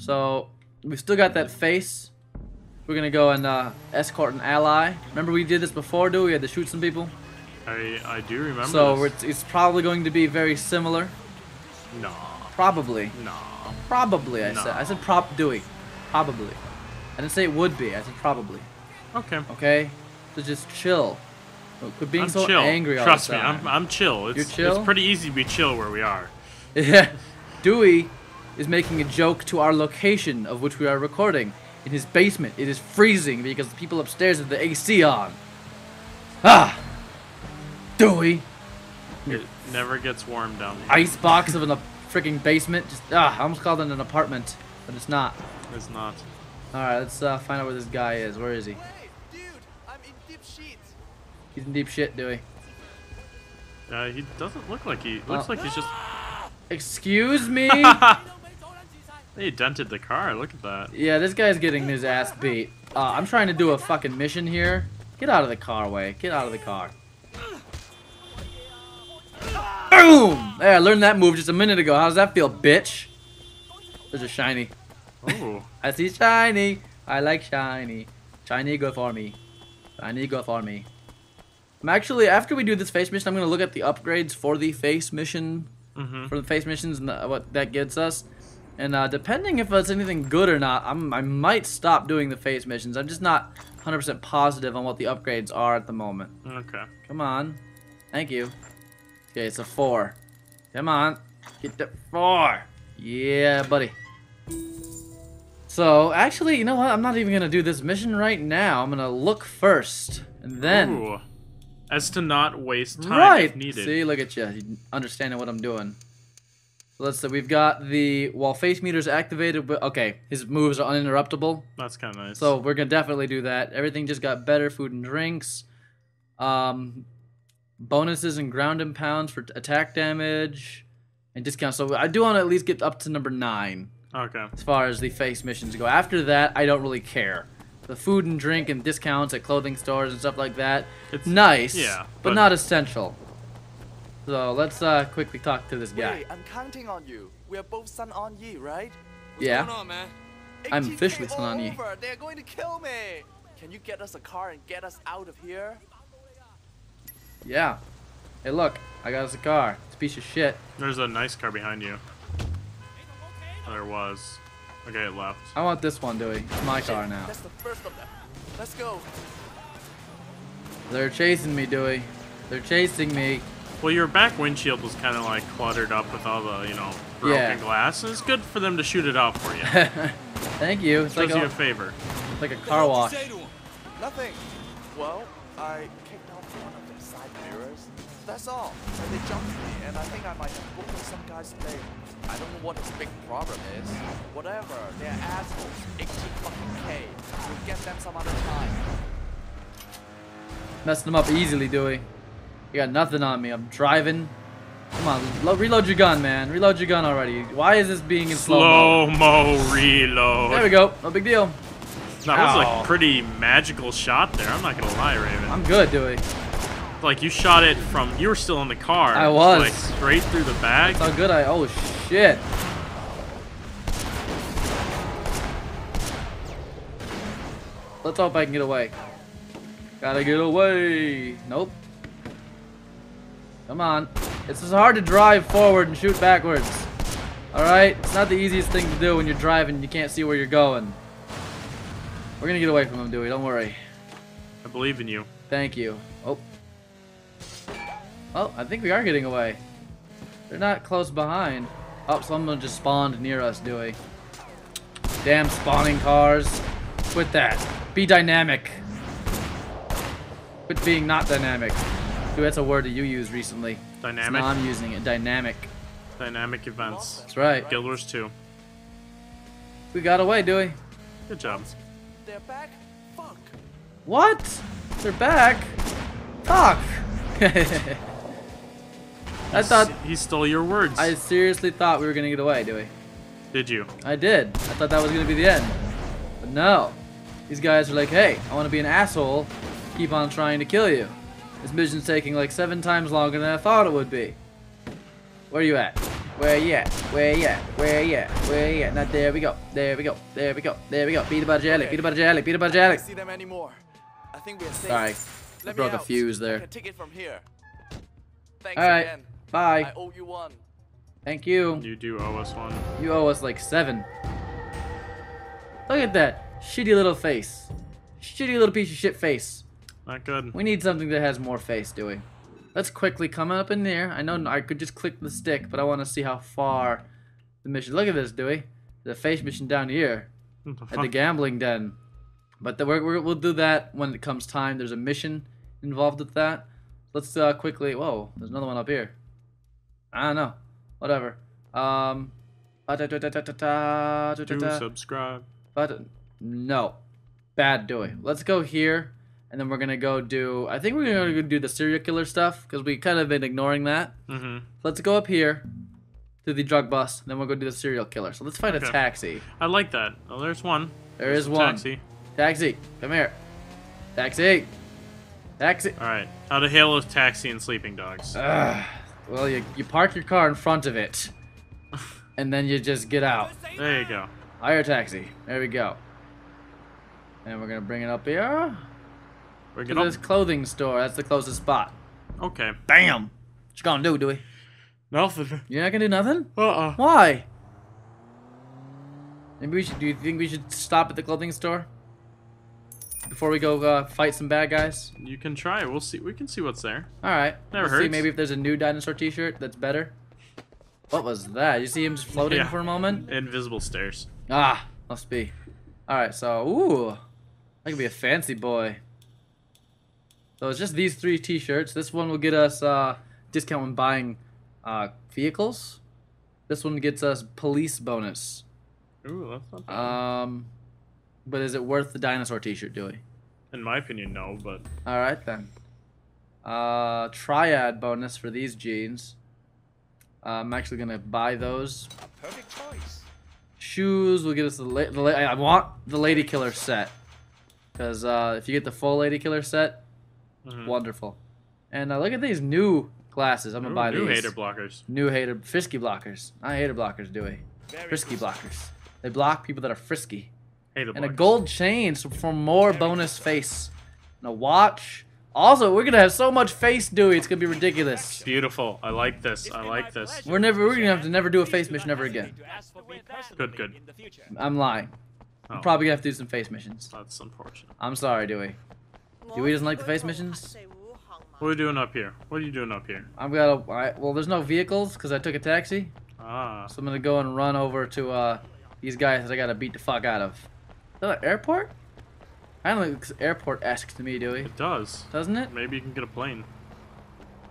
So we still got that face. We're gonna go and escort an ally. Remember we did this before, Dewey? We had to shoot some people. I do remember. So it's probably going to be very similar. No. Probably. No. Probably. I said prop Dewey. Probably. I didn't say it would be. I said probably. Okay. Okay. So just chill. Quit being so angry all the time. Trust me, I'm chill. You're chill? It's pretty easy to be chill where we are. Yeah. Dewey is making a joke to our location of which we are recording. In his basement. It is freezing because the people upstairs have the AC on. Ah! Dewey! It never gets warm down here. Icebox of a freaking basement. Just, I almost called it an apartment, but it's not. It's not. Alright, let's find out where this guy is. Where is he? He's in deep shit, Dewey. He doesn't look like he... Looks like he's just... Excuse me? They dented the car, look at that. Yeah, this guy's getting his ass beat. I'm trying to do a fucking mission here. Get out of the car, Way. Get out of the car. Boom! Hey, I learned that move just a minute ago. How does that feel, bitch? There's a shiny. Oh. I see shiny. I like shiny. Shiny, go for me. Shiny, go for me. I'm actually, after we do this face mission, I'm going to look at the upgrades for the face mission, for the face missions and what that gets us. And depending if it's anything good or not, I might stop doing the face missions. I'm just not 100% positive on what the upgrades are at the moment. Okay. Come on. Thank you. Okay, it's a 4. Come on. Get the 4. Yeah, buddy. So, actually, you know what? I'm not even going to do this mission right now. I'm going to look first. And then... Ooh. As to not waste time if needed. See, look at you understanding what I'm doing. So let's say we've got the while face meter's activated. But okay, his moves are uninterruptible. That's kind of nice. So we're gonna definitely do that. Everything just got better. Food and drinks, bonuses and ground and pounds for attack damage, and discounts. So I do want to at least get up to number 9. Okay. As far as the face missions go, after that I don't really care. The food and drink and discounts at clothing stores and stuff like that. It's nice, yeah, but not essential. So let's quickly talk to this guy. Wait, I'm counting on you. We are both Sun On Yee, right? What's going on, man? I'm officially Sun On Yee. They're going to kill me. Can you get us a car and get us out of here? Yeah. Hey, look, I got us a car. It's a piece of shit. There's a nice car behind you. There was. Okay, it left. I want this one, Dewey. It's my car now. That's the first of them. Let's go. They're chasing me, Dewey. They're chasing me. Well, your back windshield was kind of like cluttered up with all the, you know, broken glass. It's good for them to shoot it off for you. Thank you. It's does you a favor. It's like a car wash. Nothing. Well, I kicked off one of their side mirrors. That's all. So they jumped me, and I think I might have broken some guy's leg. I don't know what his big problem is. Whatever, they're assholes. 18 fucking K. We'll get them some other time. Messing them up easily, Dewey. You got nothing on me. I'm driving. Come on, reload your gun, man. Reload your gun already. Why is this being in slow-mo? Slow-mo reload. There we go. No big deal. No, that was like a pretty magical shot there. I'm not gonna lie, Raven. I'm good, Dewey. Like, you shot it from... You were still in the car. I was. Like, straight through the bag. That's how good I... Oh, shit. Let's hope I can get away. Gotta get away. Nope. Come on. It's just hard to drive forward and shoot backwards. Alright? It's not the easiest thing to do when you're driving and you can't see where you're going. We're gonna get away from him, Dewey. Don't worry. I believe in you. Thank you. Oh. Oh, I think we are getting away. They're not close behind. Oh, someone just spawned near us, Dewey. Damn spawning cars. Quit that. Be dynamic. Quit being not dynamic. Dude, that's a word that you used recently. Dynamic? So I'm using it. Dynamic. Dynamic events. That's right. Guild Wars 2. We got away, Dewey. Good job. They're back? Fuck. What? They're back? Fuck. I thought he stole your words. I seriously thought we were gonna get away, Dewey. Did you? I did. I thought that was gonna be the end. But no. These guys are like, hey, I wanna be an asshole. Keep on trying to kill you. This mission's taking like 7 times longer than I thought it would be. Where are you at? Where you at? Where you at? Where you at? Where you at? Now there we go. There we go. There we go. There we go. Beat about jelly. Beat about jelly. Beat about jelly. I can't see them anymore. I think we're safe. Sorry, I brought the fuse there. I can take it from here. Thanks again. Bye. I owe you one. Thank you. You do owe us one. You owe us like 7. Look at that shitty little face. Shitty little piece of shit face. Not good. We need something that has more face, Dewey. Let's quickly come up in there. I know I could just click the stick, but I want to see how far the mission. Look at this, Dewey. The face mission down here at the gambling den. But we'll do that when it comes time. There's a mission involved with that. Let's quickly. Whoa, there's another one up here. I don't know. Whatever. Do subscribe. But no, bad Dewey. Let's go here. And then we're gonna go do. I think we're gonna go do the serial killer stuff because we kind of been ignoring that. Mm-hmm. Let's go up here to the drug bust. And then we'll go do the serial killer. So let's find a taxi. I like that. Oh, there's one. There's one. Taxi. Taxi, come here. Taxi. Taxi. All right. How to hail a taxi and Sleeping Dogs? Well, you park your car in front of it, and then you just get out. There you go. Hire a taxi. There we go. And we're gonna bring it up here. We're to this clothing store. That's the closest spot. Okay. Bam! What you gonna do, Dewey? Nothing. You're not gonna do nothing? Uh-uh. Why? Maybe we should. Do you think we should stop at the clothing store before we go fight some bad guys? You can try. We'll see. We can see what's there. All right. Never hurts. See maybe if there's a new dinosaur T-shirt that's better. What was that? You see him just floating for a moment? Invisible stairs. Ah, must be. All right. So, ooh, I could be a fancy boy. So it's just these 3 T-shirts. This one will get us discount when buying vehicles. This one gets us police bonus. Ooh, that's not bad. But is it worth the dinosaur T-shirt, Dewey? In my opinion, no. But all right then. Triad bonus for these jeans. I'm actually gonna buy those. Perfect choice. Shoes will get us I want the lady killer set because if you get the full lady killer set. Mm-hmm. Wonderful. And look at these new glasses. I'm going to buy these. New hater blockers. Frisky blockers. Not hater blockers, Dewey. Frisky blockers. They block people that are frisky. Hater blockers. And a gold chain for more bonus face. And a watch. Also, we're going to have so much face, Dewey. It's going to be ridiculous. Beautiful. I like this. I like this. We're going to have to never do a face mission ever again. Good, good. I'm lying. Oh. I'm probably going to have to do some face missions. That's unfortunate. I'm sorry, Dewey. Dewey doesn't like the face missions. What are we doing up here? What are you doing up here? I've got a. Well, there's no vehicles because I took a taxi. Ah. So I'm gonna go and run over to these guys that I gotta beat the fuck out of. Is that an airport? I don't think it looks airport-esque to me, Dewey. It does. Doesn't it? Maybe you can get a plane.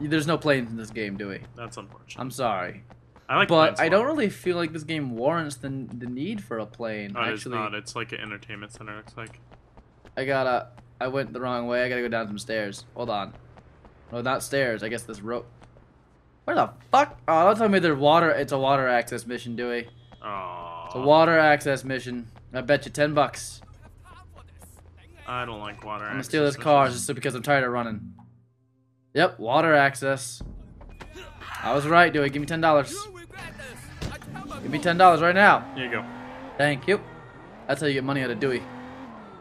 There's no planes in this game, Dewey. That's unfortunate. I'm sorry. I like planes. But I don't really feel like this game warrants the need for a plane. Oh, it's not. It's like an entertainment center. It looks like. I went the wrong way. I gotta go down some stairs. Hold on. No, not stairs. I guess this rope. Where the fuck? Oh, don't tell me there's water. It's a water access mission, Dewey. Aww. It's a water access mission. I bet you $10. I don't like water access. I'm gonna steal this car just because I'm tired of running. Yep, water access. I was right, Dewey. Give me $10. Give me $10 right now. Here you go. Thank you. That's how you get money out of Dewey.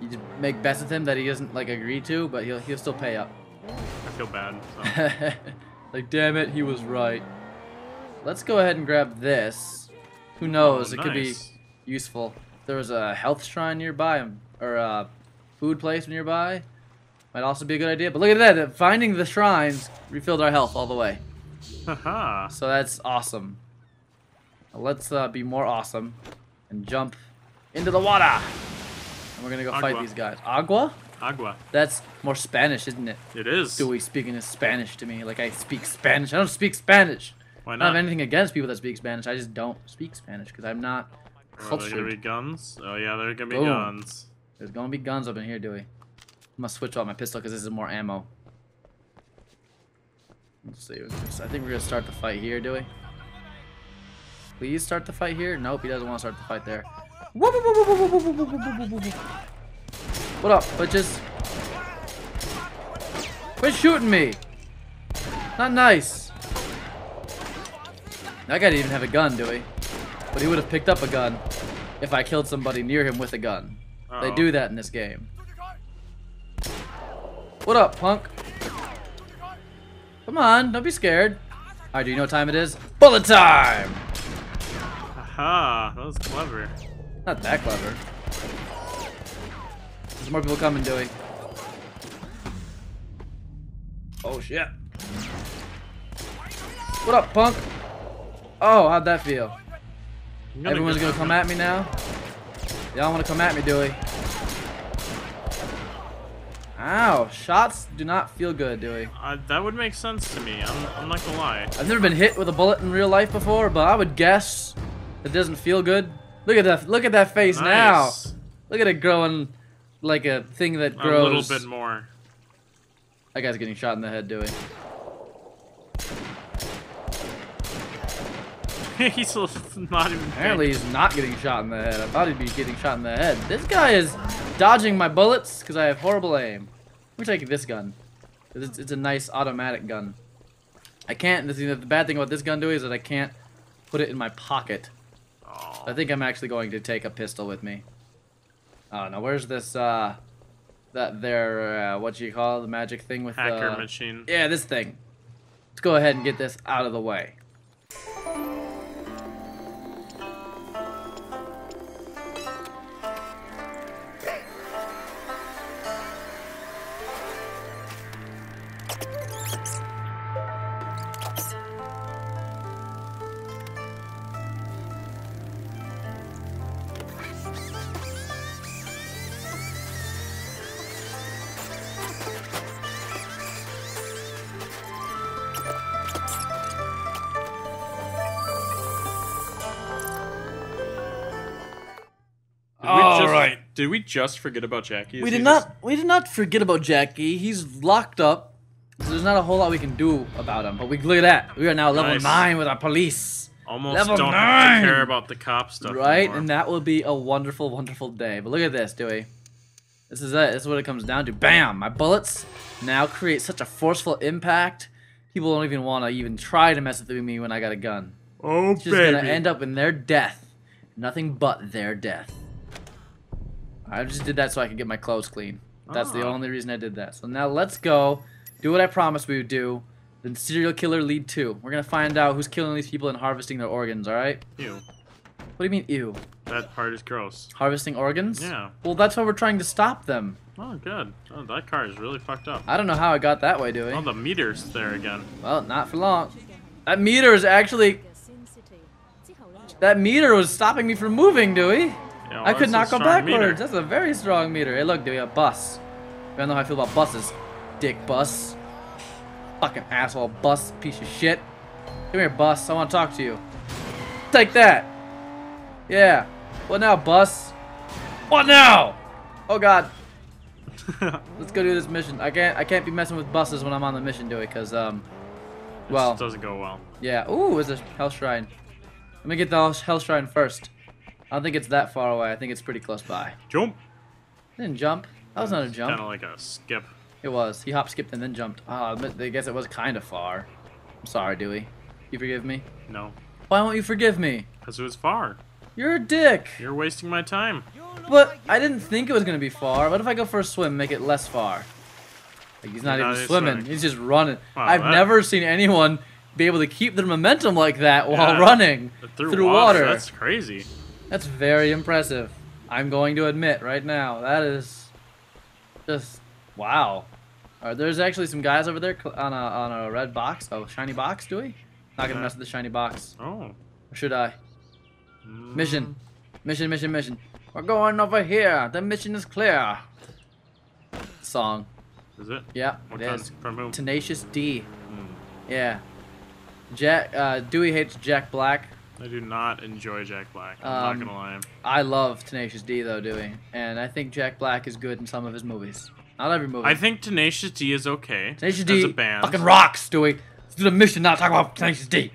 You just make bets with him that he doesn't like agree to, but he'll still pay up. I feel bad. So. Like damn it, he was right. Let's go ahead and grab this. Who knows? Oh, nice. It could be useful. There was a health shrine nearby, or a food place nearby. Might also be a good idea. But look at that! Finding the shrines refilled our health all the way. Haha. So that's awesome. Now let's be more awesome and jump into the water. And we're gonna go fight these guys. Agua? Agua. That's more Spanish, isn't it? It is. Dewey speaking in Spanish to me, like I speak Spanish. I don't speak Spanish. Why not? I don't have anything against people that speak Spanish. I just don't speak Spanish because I'm not cultured. Are there gonna be guns? Oh yeah, there are gonna be guns. There's gonna be guns up in here, Dewey. I'm gonna switch out my pistol because this is more ammo. Let's see. I think we're gonna start the fight here, Dewey. Please start the fight here. Nope, he doesn't want to start the fight there. What up, bitches? Quit shooting me! Not nice! That guy didn't even have a gun, Dewey. But he would have picked up a gun if I killed somebody near him with a gun. Uh-oh. They do that in this game. What up, punk? Come on, don't be scared. Alright, do you know what time it is? Bullet time! Haha, that was clever. Not that clever. There's more people coming, Dewey. Oh shit. What up, punk? Oh, how'd that feel? Everyone's gonna come at me now? Y'all wanna come at me, Dewey? Ow, shots do not feel good, Dewey. That would make sense to me, I'm not gonna lie. I've never been hit with a bullet in real life before, but I would guess it doesn't feel good. Look at that face nice. Now. Look at it growing like a thing that grows. A little bit more. That guy's getting shot in the head, Dewey. He's not even apparently he's not getting shot in the head. I thought he'd be getting shot in the head. This guy is dodging my bullets because I have horrible aim. Let me take this gun. It's a nice automatic gun. I can't. The bad thing about this gun, Dewey, is that I can't put it in my pocket. Oh. I think I'm actually going to take a pistol with me. Oh no, where's this? That there? What you call the magic thing with hacker machine? Yeah, this thing. Let's go ahead and get this out of the way. Did we just forget about Jackie? We did not forget about Jackie. He's locked up. So there's not a whole lot we can do about him. But look at that. We are now level 9 with our police. Almost level don't 9. Have to care about the cop stuff. Right, anymore. And that will be a wonderful, wonderful day. But look at this, Dewey. This is it. This is what it comes down to. Bam! My bullets now create such a forceful impact. People don't even want to even try to mess with me when I got a gun. Oh, it's just gonna end up in their death. Nothing but their death. I just did that so I could get my clothes clean. That's the only reason I did that. So now let's go do what I promised we would do. Then Serial Killer Lead 2. We're going to find out who's killing these people and harvesting their organs, alright? Ew. What do you mean, ew? That part is gross. Harvesting organs? Yeah. Well, that's why we're trying to stop them. Oh, good. Oh, that car is really fucked up. I don't know how it got that way, Dewey. Oh, the meter's there again. Well, not for long. That meter is actually... That meter was stopping me from moving, Dewey. You know, I could not go backwards. Meter. That's a very strong meter. Hey, look, Dewey, a bus. I don't know how I feel about buses. Dick bus. Fucking asshole bus, piece of shit. Come here, bus. I want to talk to you. Take that. Yeah. What now, bus? What now? Oh God. Let's go do this mission. I can't be messing with buses when I'm on the mission, Dewey, because well, it just doesn't go well. Yeah. Ooh, it's a hell shrine. Let me get the hell shrine first. I don't think it's that far away. I think it's pretty close by. Jump. I didn't jump. That was not a jump. Kind of like a skip. It was. He hop, skipped, and then jumped. Ah, oh, I guess it was kind of far. I'm sorry, Dewey. You forgive me? No. Why won't you forgive me? Because it was far. You're a dick. You're wasting my time. But I didn't think it was gonna be far. What if I go for a swim, and make it less far? Like he's not even swimming. He's just running. Wow, I've never seen anyone be able to keep their momentum like that while running through water. That's crazy. That's very impressive. I'm going to admit right now. That is just wow. Right, there's actually some guys over there on a red box. Oh, shiny box, Dewey? Not gonna mess with the shiny box. Oh. Or should I? Mission. Mission, mission, mission. We're going over here. The mission is clear. Song. Is it? Yeah. What it is. Tenacious D. Yeah. Dewey hates Jack Black. I do not enjoy Jack Black, I'm not gonna lie. I love Tenacious D though, Dewey, and I think Jack Black is good in some of his movies. Not every movie. I think Tenacious D is okay. Tenacious D fucking rocks, Dewey. Let's do the mission, not talk about Tenacious D.